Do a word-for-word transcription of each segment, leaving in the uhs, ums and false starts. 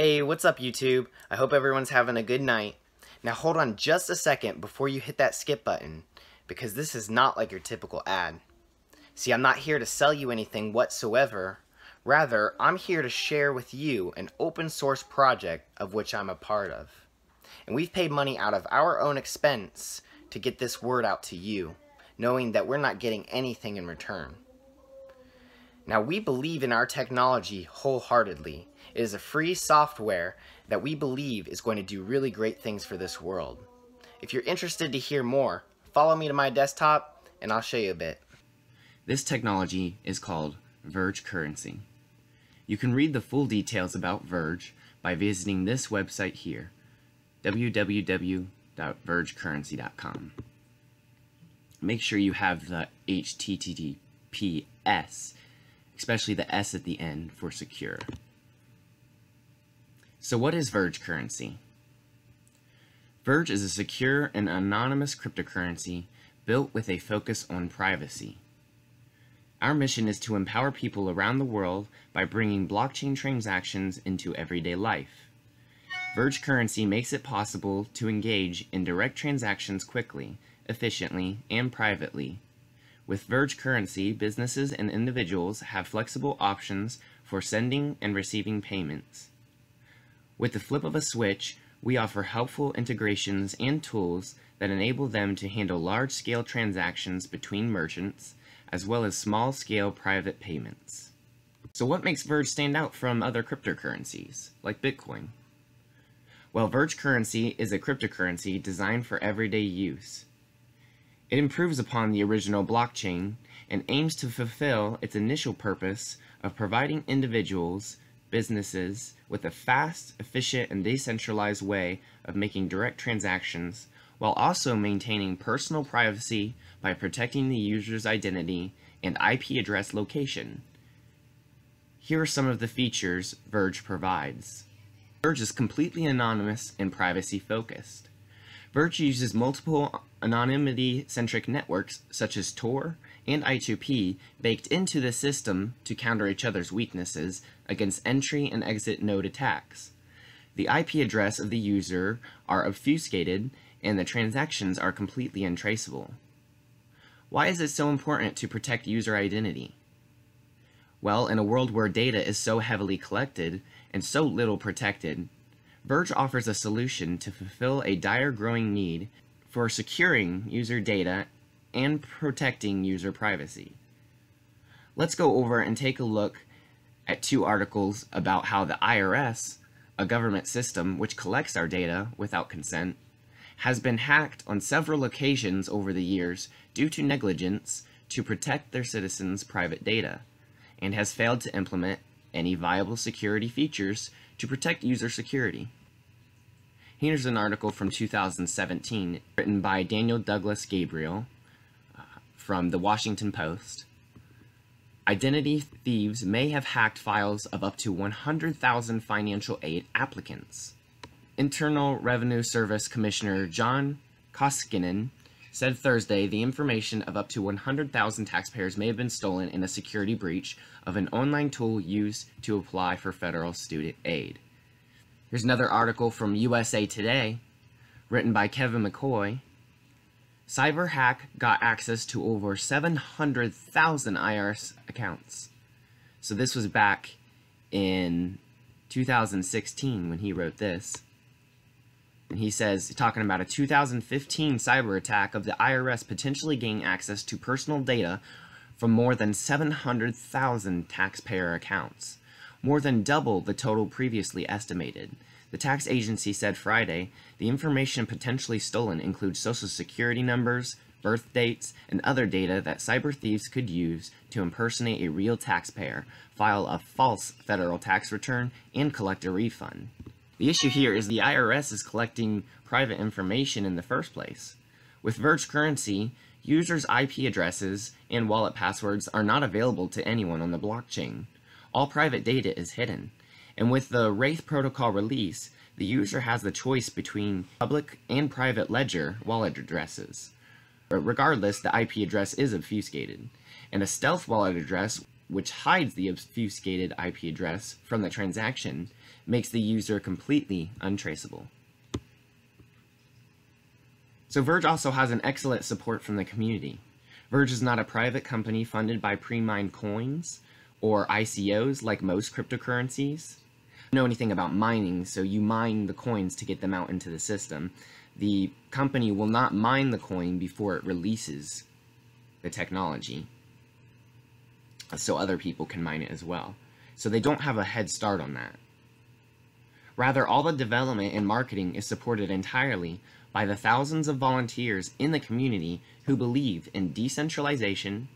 Hey, what's up YouTube? I hope everyone's having a good night. Now hold on just a second before you hit that skip button, because this is not like your typical ad. See, I'm not here to sell you anything whatsoever. Rather, I'm here to share with you an open source project of which I'm a part of. And we've paid money out of our own expense to get this word out to you, knowing that we're not getting anything in return. Now, we believe in our technology wholeheartedly. It is a free software that we believe is going to do really great things for this world. If you're interested to hear more, follow me to my desktop and I'll show you a bit. This technology is called Verge Currency. You can read the full details about Verge by visiting this website here, w w w dot verge currency dot com. Make sure you have the H T T P S, especially the S at the end for secure. So what is Verge Currency? Verge is a secure and anonymous cryptocurrency built with a focus on privacy. Our mission is to empower people around the world by bringing blockchain transactions into everyday life. Verge Currency makes it possible to engage in direct transactions quickly, efficiently, and privately. With Verge Currency, businesses and individuals have flexible options for sending and receiving payments. With the flip of a switch, we offer helpful integrations and tools that enable them to handle large-scale transactions between merchants, as well as small-scale private payments. So what makes Verge stand out from other cryptocurrencies, like Bitcoin? Well, Verge Currency is a cryptocurrency designed for everyday use. It improves upon the original blockchain and aims to fulfill its initial purpose of providing individuals, businesses, with a fast, efficient, and decentralized way of making direct transactions while also maintaining personal privacy by protecting the user's identity and I P address location. Here are some of the features Verge provides. Verge is completely anonymous and privacy-focused. Verge uses multiple anonymity-centric networks such as Tor and I two P baked into the system to counter each other's weaknesses against entry and exit node attacks. The I P address of the user are obfuscated and the transactions are completely untraceable. Why is it so important to protect user identity? Well, in a world where data is so heavily collected and so little protected, Verge offers a solution to fulfill a dire growing need for securing user data and protecting user privacy. Let's go over and take a look at two articles about how the I R S, a government system which collects our data without consent, has been hacked on several occasions over the years due to negligence to protect their citizens' private data, and has failed to implement any viable security features to protect user security. Here's an article from two thousand seventeen written by Danielle Douglas-Gabriel uh, from the Washington Post. Identity thieves may have hacked files of up to one hundred thousand financial aid applicants. Internal Revenue Service Commissioner John Koskinen said Thursday the information of up to one hundred thousand taxpayers may have been stolen in a security breach of an online tool used to apply for federal student aid. Here's another article from U S A Today, written by Kevin McCoy. Cyber hack got access to over seven hundred thousand I R S accounts. So this was back in two thousand sixteen when he wrote this. And he says, talking about a two thousand fifteen cyber attack of the I R S potentially gaining access to personal data from more than seven hundred thousand taxpayer accounts, more than double the total previously estimated. The tax agency said Friday the information potentially stolen includes social security numbers, birth dates, and other data that cyber thieves could use to impersonate a real taxpayer, file a false federal tax return, and collect a refund. The issue here is the I R S is collecting private information in the first place. With Verge Currency, users' I P addresses and wallet passwords are not available to anyone on the blockchain. All private data is hidden, and with the Wraith Protocol release, the user has the choice between public and private ledger wallet addresses. But regardless, the I P address is obfuscated, and a stealth wallet address which hides the obfuscated I P address from the transaction, makes the user completely untraceable. So Verge also has an excellent support from the community. Verge is not a private company funded by pre-mined coins or I C Os like most cryptocurrencies. I don't know anything about mining, so you mine the coins to get them out into the system. The company will not mine the coin before it releases the technology, so other people can mine it as well. So they don't have a head start on that. Rather, all the development and marketing is supported entirely by the thousands of volunteers in the community who believe in decentralization,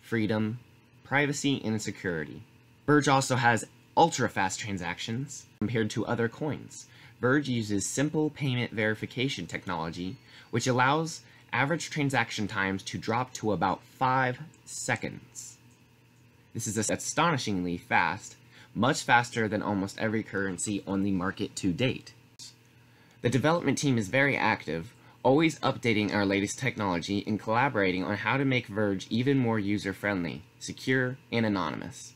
freedom, privacy, and security. Verge also has ultra-fast transactions compared to other coins. Verge uses simple payment verification technology, which allows average transaction times to drop to about five seconds. This is astonishingly fast, much faster than almost every currency on the market to date. The development team is very active, always updating our latest technology and collaborating on how to make Verge even more user-friendly, secure, and anonymous.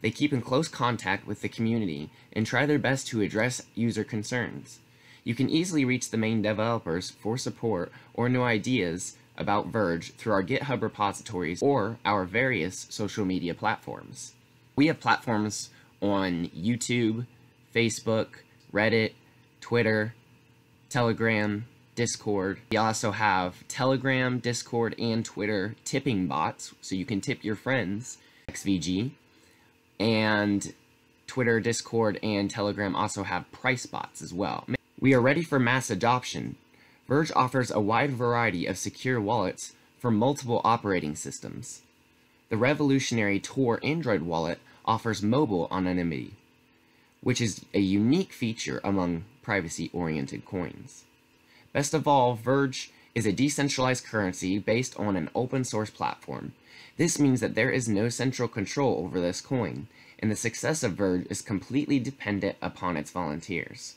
They keep in close contact with the community and try their best to address user concerns. You can easily reach the main developers for support or new ideas about Verge through our GitHub repositories or our various social media platforms. We have platforms on YouTube, Facebook, Reddit, Twitter, Telegram, Discord. We also have Telegram, Discord, and Twitter tipping bots, so you can tip your friends. X V G. And Twitter, Discord, and Telegram also have price bots as well. We are ready for mass adoption. Verge offers a wide variety of secure wallets for multiple operating systems. The revolutionary Tor Android wallet offers mobile anonymity, which is a unique feature among privacy-oriented coins. Best of all, Verge is a decentralized currency based on an open-source platform. This means that there is no central control over this coin, and the success of Verge is completely dependent upon its volunteers.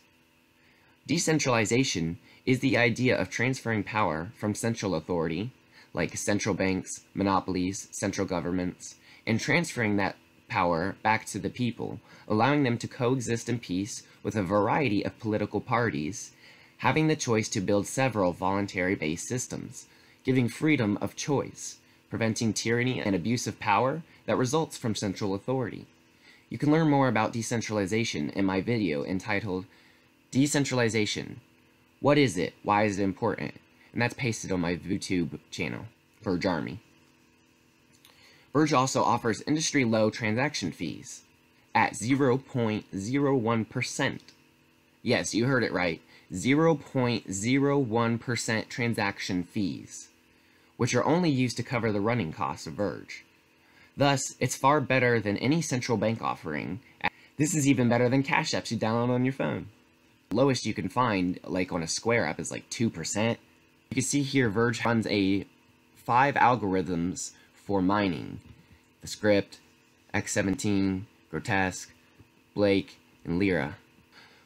Decentralization is the idea of transferring power from central authority, like central banks, monopolies, central governments, and transferring that power back to the people, allowing them to coexist in peace with a variety of political parties, having the choice to build several voluntary-based systems, giving freedom of choice, preventing tyranny and abuse of power that results from central authority. You can learn more about decentralization in my video entitled Decentralization, What is it? Why is it important? And that's pasted on my YouTube channel, Verge Army. Verge also offers industry-low transaction fees at zero point zero one percent. Yes, you heard it right. zero point zero one percent transaction fees, which are only used to cover the running costs of Verge. Thus, it's far better than any central bank offering. This is even better than cash apps you download on your phone. The lowest you can find, like on a Square app, is like two percent. You can see here Verge runs a five algorithms for mining: the script, X seventeen, Grotesque, Blake, and Lyra.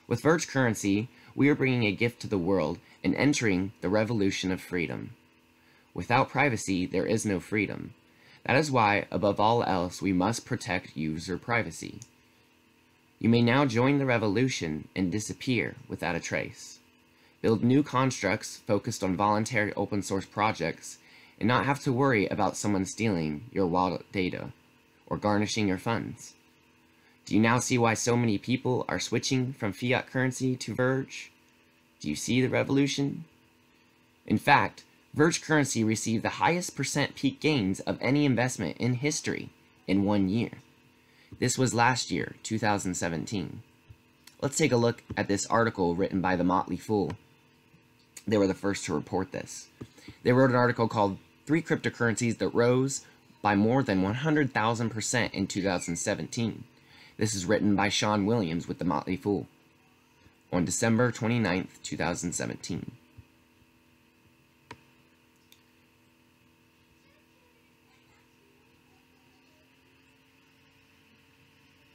With Verge Currency, we are bringing a gift to the world and entering the revolution of freedom. Without privacy, there is no freedom. That is why, above all else, we must protect user privacy. You may now join the revolution and disappear without a trace. Build new constructs focused on voluntary open source projects and not have to worry about someone stealing your wallet data or garnishing your funds. Do you now see why so many people are switching from fiat currency to Verge? Do you see the revolution? In fact, Verge Currency received the highest percent peak gains of any investment in history in one year. This was last year, two thousand seventeen. Let's take a look at this article written by The Motley Fool. They were the first to report this. They wrote an article called Three Cryptocurrencies That Rose by More Than one hundred thousand percent in two thousand seventeen. This is written by Sean Williams with The Motley Fool on December twenty-ninth, two thousand seventeen.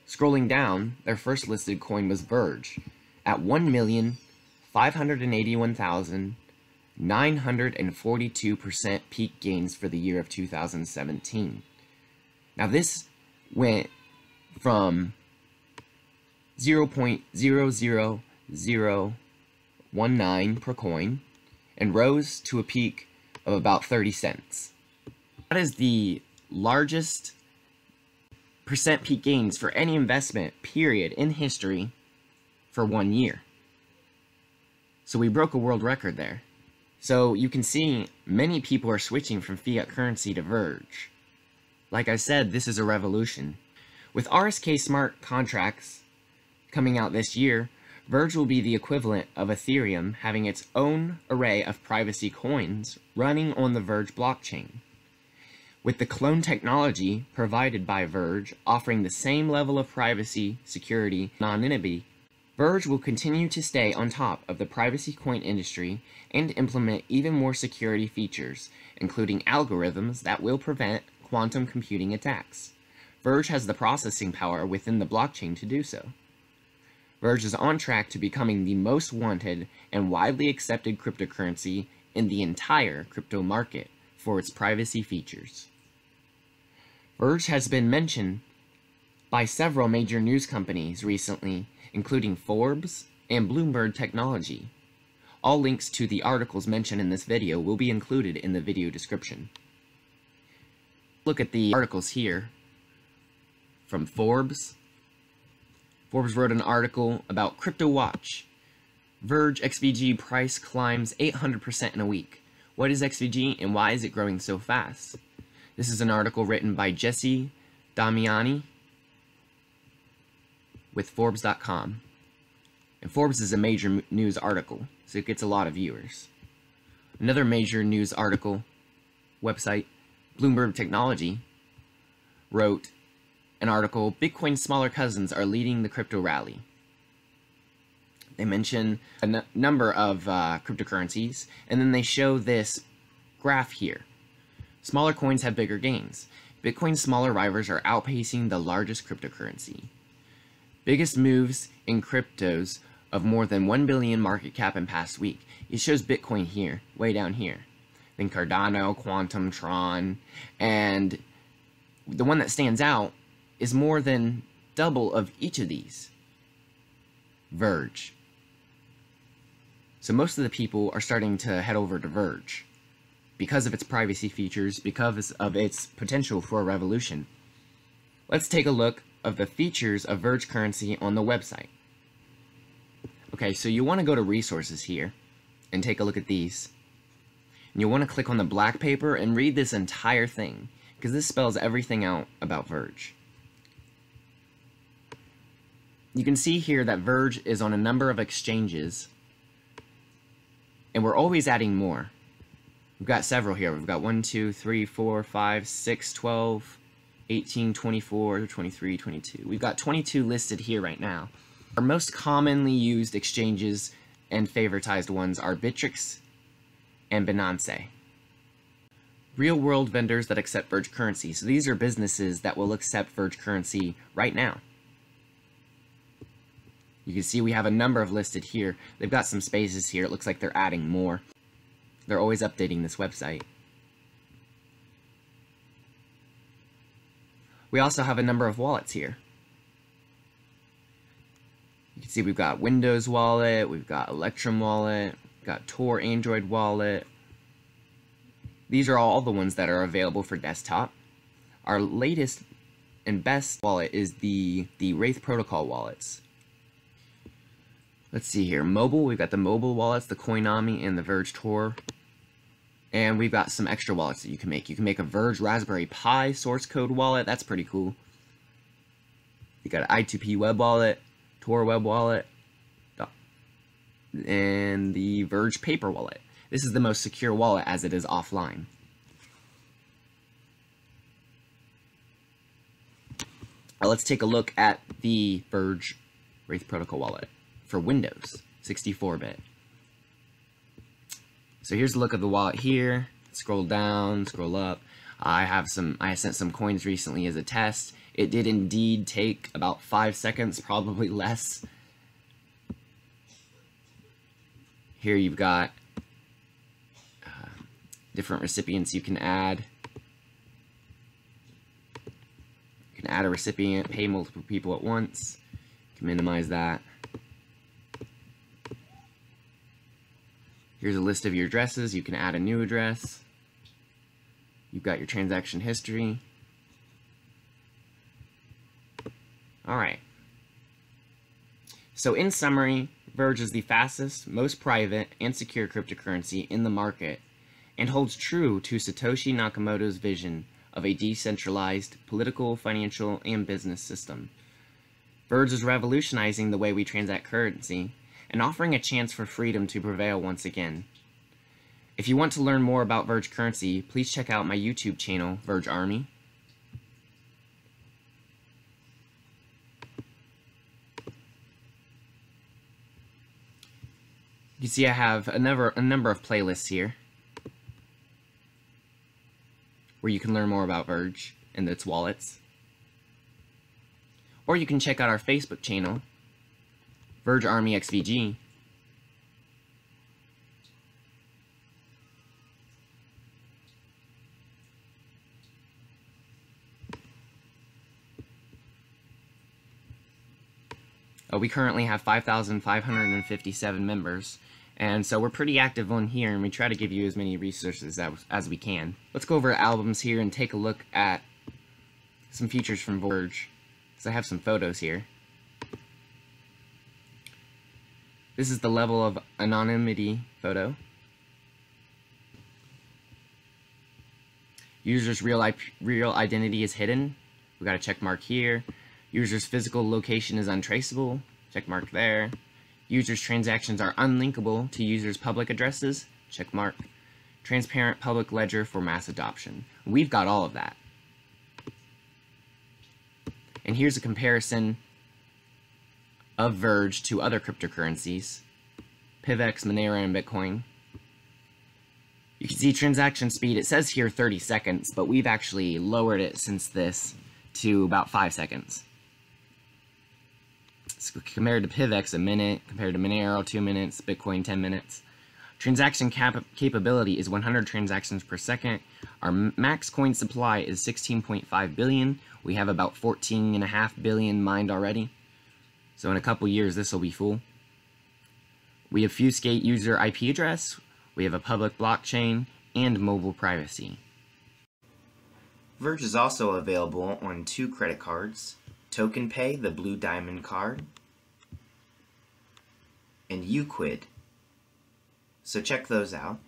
Scrolling down, their first listed coin was Verge at one million five hundred eighty-one thousand nine hundred forty-two percent peak gains for the year of two thousand seventeen. Now this went from zero point zero zero zero one nine per coin and rose to a peak of about thirty cents. That is the largest percent peak gains for any investment period in history for one year. So we broke a world record there. So you can see many people are switching from fiat currency to Verge. Like I said, this is a revolution. With R S K smart contracts coming out this year, Verge will be the equivalent of Ethereum having its own array of privacy coins running on the Verge blockchain, with the clone technology provided by Verge offering the same level of privacy, security, and anonymity. Verge will continue to stay on top of the privacy coin industry and implement even more security features, including algorithms that will prevent quantum computing attacks. Verge has the processing power within the blockchain to do so. Verge is on track to becoming the most wanted and widely accepted cryptocurrency in the entire crypto market for its privacy features. Verge has been mentioned by several major news companies recently, including Forbes and Bloomberg Technology. All links to the articles mentioned in this video will be included in the video description. Look at the articles here from Forbes. Forbes wrote an article about Crypto Watch. Verge X V G price climbs eight hundred percent in a week. What is X V G and why is it growing so fast? This is an article written by Jesse Damiani with Forbes dot com. And Forbes is a major news article, so it gets a lot of viewers. Another major news article website, Bloomberg Technology, wrote an article, Bitcoin's smaller cousins are leading the crypto rally. They mention a number of uh, cryptocurrencies, and then they show this graph here. Smaller coins have bigger gains. Bitcoin's smaller rivals are outpacing the largest cryptocurrency. Biggest moves in cryptos of more than one billion market cap in past week. It shows Bitcoin here, way down here. Then Cardano, Quantum, Tron, and the one that stands out is more than double of each of these. Verge. So most of the people are starting to head over to Verge because of its privacy features, because of its potential for a revolution. Let's take a look of the features of Verge currency on the website. Okay, so you want to go to resources here and take a look at these. And you want to click on the black paper and read this entire thing, because this spells everything out about Verge. You can see here that Verge is on a number of exchanges, and we're always adding more. We've got several here. We've got one, two, three, four, five, six, twelve, eighteen, twenty-four, twenty-three, twenty-two. We've got twenty-two listed here right now. Our most commonly used exchanges and favoritized ones are Bittrex and Binance. Real-world vendors that accept Verge currency. So these are businesses that will accept Verge currency right now. You can see we have a number of listed here. They've got some spaces here. It looks like they're adding more. They're always updating this website. We also have a number of wallets here. You can see we've got Windows Wallet, we've got Electrum Wallet, we've got Tor Android Wallet. These are all the ones that are available for desktop. Our latest and best wallet is the, the Wraith Protocol wallets. Let's see here, mobile, we've got the mobile wallets, the Coinomi, and the Verge Tor. And we've got some extra wallets that you can make. You can make a Verge Raspberry Pi source code wallet, that's pretty cool. You got an I two P web wallet, Tor web wallet, and the Verge paper wallet. This is the most secure wallet as it is offline. Now let's take a look at the Verge Wraith Protocol wallet for Windows, sixty-four bit. So here's a look of the wallet here. Scroll down, scroll up. I have some, I sent some coins recently as a test. It did indeed take about five seconds, probably less. Here you've got uh, different recipients you can add. add a recipient, pay multiple people at once. You can minimize that. Here's a list of your addresses. You can add a new address. You've got your transaction history. All right. So in summary, Verge is the fastest, most private, and secure cryptocurrency in the market and holds true to Satoshi Nakamoto's vision of a decentralized political, financial, and business system. Verge is revolutionizing the way we transact currency and offering a chance for freedom to prevail once again. If you want to learn more about Verge Currency, please check out my YouTube channel, Verge Army. You see I have a number, a number of playlists here where you can learn more about Verge and its wallets. Or you can check out our Facebook channel, Verge Army X V G. Uh, we currently have five thousand five hundred fifty-seven members, and so we're pretty active on here, and we try to give you as many resources as, as we can. Let's go over albums here and take a look at some features from Verge, because I have some photos here. This is the level of anonymity photo. User's real, I P, real identity is hidden. We got a check mark here. User's physical location is untraceable, check mark there. User's transactions are unlinkable to users' public addresses, check mark. Transparent public ledger for mass adoption. We've got all of that. And here's a comparison of Verge to other cryptocurrencies, P I V X, Monero, and Bitcoin. You can see transaction speed, it says here thirty seconds, but we've actually lowered it since this to about five seconds. Compared to P I V X, a minute. Compared to Monero, two minutes. Bitcoin, ten minutes. Transaction cap capability is one hundred transactions per second. Our max coin supply is sixteen point five billion. We have about fourteen point five billion mined already. So in a couple years, this will be full. We obfuscate user I P address. We have a public blockchain and mobile privacy. Verge is also available on two credit cards. TokenPay, the Blue Diamond card, and U quid. So check those out.